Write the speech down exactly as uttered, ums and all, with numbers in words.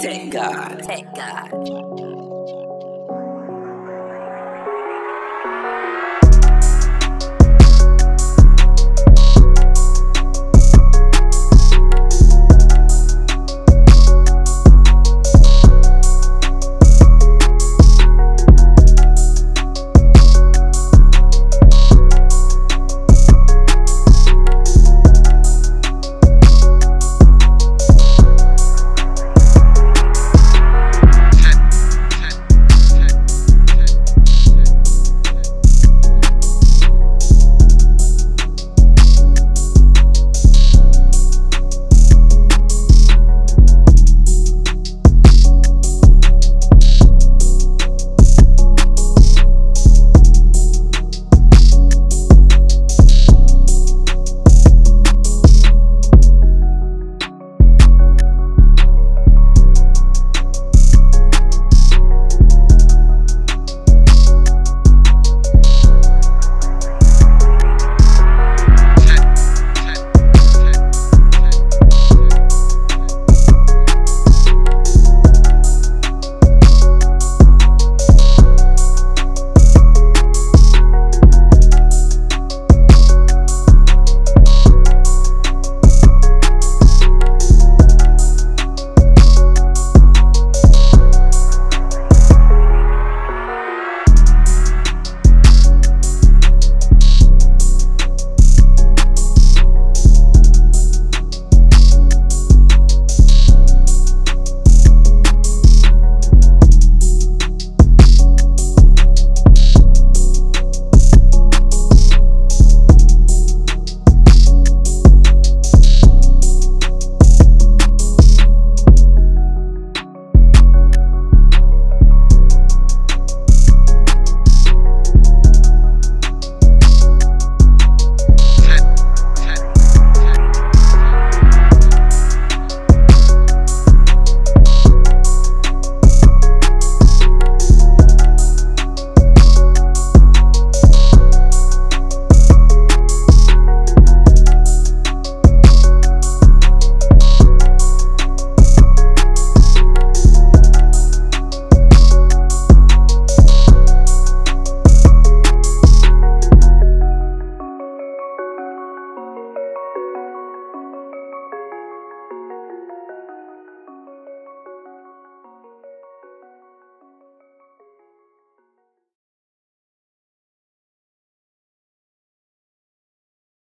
Thank God. Thank God.